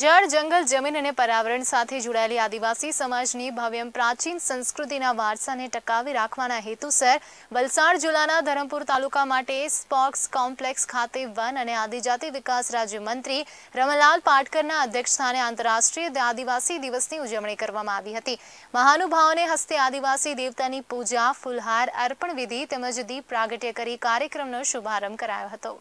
જળ જંગલ જમીન અને પર્યાવરણ સાથે જોડાયેલી આદિવાસી સમાજની ભવ્ય પ્રાચીન સંસ્કૃતિના વારસાને ટકાવી રાખવાના હેતુસર વલસાડ જિલ્લાના ધરમપુર તાલુકા માટે સ્પોર્ટ્સ કોમ્પ્લેક્સ ખાતે વન અને આદિજાતિ વિકાસ રાજ્યમંત્રી રમનલાલ પાટકરના અધ્યક્ષસ્થાને આંતરરાષ્ટ્રીય આદિવાસી દિવસની ઉજવણી કરવામાં આવી હતી। મહાનુભાવોને હસ્તે આદિવાસી દેવતાની પૂજા, ફૂલહાર અર્પણ વિધિ તેમજ દીપ પ્રાગટ્ય કરી કાર્યક્રમનો શુભારંભ કરાયો હતો।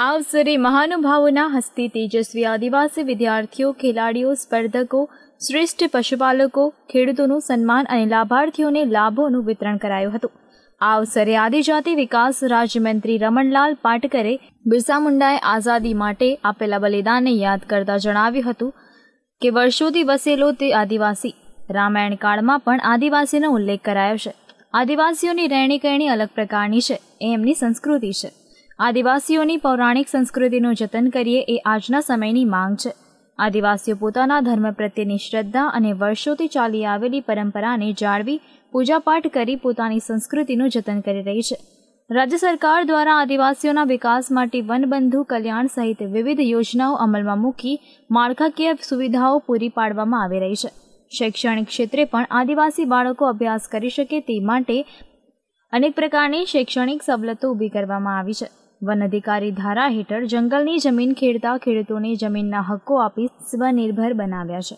આ અવસરે મહાનુભાવોના હસ્તે તેજસ્વી આદિવાસી વિદ્યાર્થીઓ, ખેલાડીઓ, સ્પર્ધકો, શ્રેષ્ઠ પશુપાલકો, ખેડૂતોનું સન્માન અને લાભાર્થીઓને લાભોનું વિતરણ કરાયું હતું। આ અવસરે આદિજાતિ વિકાસ રાજ્યમંત્રી રમણલાલ પાટકરે બિરસા મુંડાએ આઝાદી માટે આપેલા બલિદાનને યાદ કરતા જણાવ્યું હતું કે વર્ષોથી વસેલો તે આદિવાસી રામાયણ કાળમાં પણ આદિવાસીનો ઉલ્લેખ કરાયો છે। આદિવાસીઓની રહેણી કહેણી અલગ પ્રકારની છે, એ એમની સંસ્કૃતિ છે। आदिवासीओनी पौराणिक संस्कृतिनुं जतन करीए ए आजना समयनी मांग छे। आदिवासीओ पोताना धर्म प्रत्येनी श्रद्धा अने वर्षोथी चाली आवेली परंपराने जाळवी पूजापाठ करी पोतानी संस्कृतिनुं जतन करी रही छे। राज्य सरकार द्वारा आदिवासीओना विकास माटे वनबंधु कल्याण सहित विविध योजनाओं अमलमां मूकी माळखाकीय सुविधाओं पूरी पाडवामां आवी रही छे। शैक्षणिक क्षेत्रे पण आदिवासी बाळको अभ्यास करी शके ते माटे अनेक प्रकारनी शैक्षणिक सवलतो ऊभी करवामां आवी छे। वन अधिकारी धारा हेठळ जंगलनी जमीन खेडता खेडूतोने जमीनना हक्को आपी स्वनिर्भर बनाव्या छे।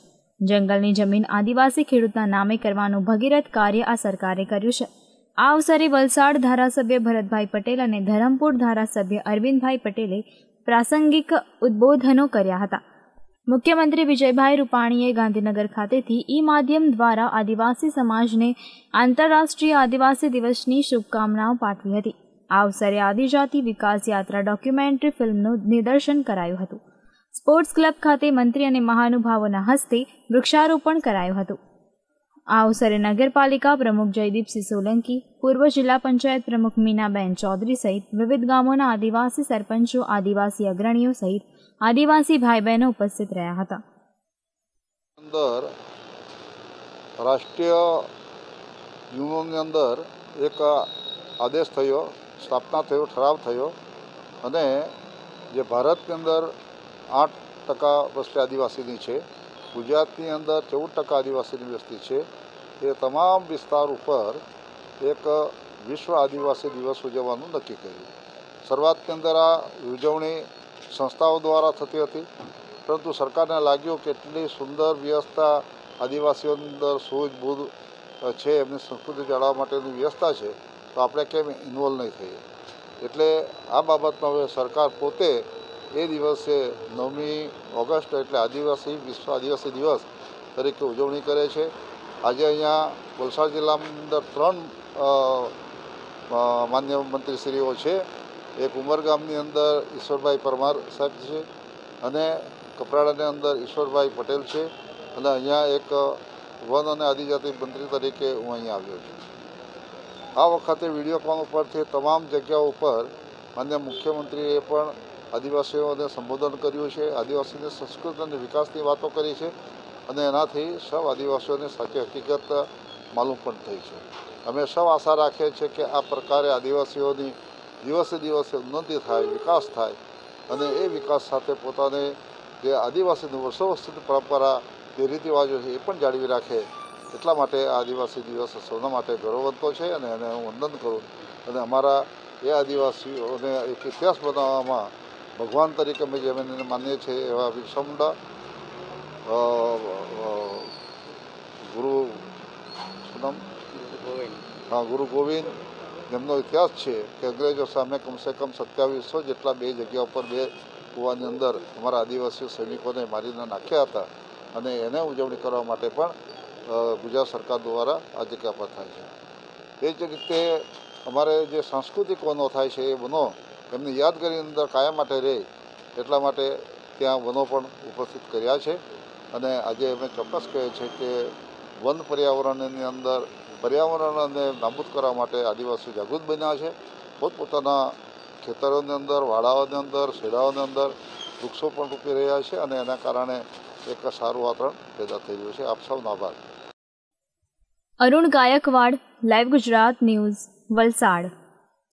जंगलनी जमीन आदिवासी खेडूतना नामे करवानुं भगीरथ कार्य आ सरकारे कर्युं छे। आ अवसरे वलसाड धारासभ्य भरतभाई पटेल अने धरमपुर धारासभ्य अरविंदभाई पटेले प्रासंगिक उद्बोधनो कर्या हता। मुख्यमंत्री विजयभा रूपाणीए गांधीनगर खातेथी ई माध्यम द्वारा आदिवासी समाजने आंतरराष्ट्रीय आदिवासी दिवसनी शुभकामनाओ पाठवी हती। आ अवसरे आदिजाति विकास यात्रा डॉक्यूमेंटरी फिल्मनु निदर्शन करायु हतु। स्पोर्ट्स क्लब खाते मंत्री अने महानुभावोना हस्ते वृक्षारोपण करायु हतु। आ अवसरे नगरपालिका प्रमुख जयदीपसिंह सोलंकी, पूर्व जिला पंचायत प्रमुख मीनाबेन चौधरी सहित विविध गामोना आदिवासी सरपंचों, आदिवासी अग्रणीओ सहित आदिवासी भाई बहनों उपस्थित रह्या हता। राष्ट्रीय युवाओनी अंदर एक आदेश थयो, स्थापना थयो, ठराव थयो अने जे भारतनी अंदर 8% वस्ती आदिवासीनी छे, गुजरातनी अंदर 14% आदिवासीनी वस्ती छे। ए तमाम विस्तार उपर एक विश्व आदिवासी दिवस उजववानुं नक्की कर्युं। शरूआतनी अंदर आ उजवणी संस्थाओं द्वारा थती हती, परंतु सरकारने लाग्युं के एटली सुंदर व्यवस्था आदिवासीओनी अंदर सूझबूझ छे, एमनी संस्कृति जाळवा माटेनी व्यवस्था छे तो आपणे केम इन्वोल्व नहीं थईए। एटले आ बाबतमां हवे सरकार पोते ए दिवसे 9 ऑगस्ट एटले आदिवासी विश्व आदिवासी दिवस तरीके उजवणी करे छे। आज अहींया वलसाड जिल्लामां अंदर 3 मान्य मंत्रीश्रीओ छे। एक उमरगामनी अंदर ईश्वर भाई परमार साहेब छे अने कपराड़ानी अंदर ईश्वर भाई पटेल छे अने अहींया एक वन अने आदिजाति मंत्री तरीके हूँ अहींया आव्यो छुं। आ वखते वीडियोकॉन पर तमाम जगह पर माननीय मुख्यमंत्रीए पण आदिवासीओने संबोधन कर्युं छे, आदिवासीनी संस्कृति अने विकासनी वातो करी छे अने एनाथी सब आदिवासीओने साची हकीकत मालूम पण थई छे। अमे सब आशा राखीए छीए के आ प्रकारे आदिवासीओनी दिवसे दिवसे उन्नति थाय, विकास थाय अने ए विकास साथे पोताने जे आदिवासीनी वर्षोवर्षी परंपरा जे रीतिरिवाजो छे ए पण जाळवी राखे। એટલા માટે આદિવાસી દિવસ સૌના માટે ગૌરવવંતો છે અને એને હું વંદન કરું અને અમારા એ આદિવાસીઓને એક ઇતિહાસ બનાવવામાં ભગવાન તરીકે અમે જેમને માનીએ છીએ એવા બિરસા મુંડા, ગુરુ ગોવિંદ જેમનો ઇતિહાસ છે કે અંગ્રેજો સામે કમસે કમ 2700 જેટલા બે જગ્યા ઉપર બે કૂવાની અંદર અમારા આદિવાસી સૈનિકોને મારીને નાખ્યા હતા અને એને ઉજવણી કરવા માટે પણ गुजरात सरकार द्वारा आ जगह पर थाय छे। ए ज रीते अमारे जे सांस्कृतिक वनो थाय छे ए वनो एमने यादगारी अंदर कायम माटे रहे एटला माटे त्यां वनो पण उपस्थित कर्या छे अने आजे अमे चोक्कस कहे छे के वन पर्यावरणनी अंदर पर्यावरणने नाबूद करवा माटे आदिवासी जागृत बन्या छे। पोतपोताना खेतरोनी अंदर, वाडाओनी अंदर, शेडाओनी अंदर वृक्षो पण रूपी रह्या छे अने एना कारणे एक सारू वातावरण पैदा थई रह्युं छे। आप सौनो आभार। Arun Gaikwad, live Gujarat news, Valsad.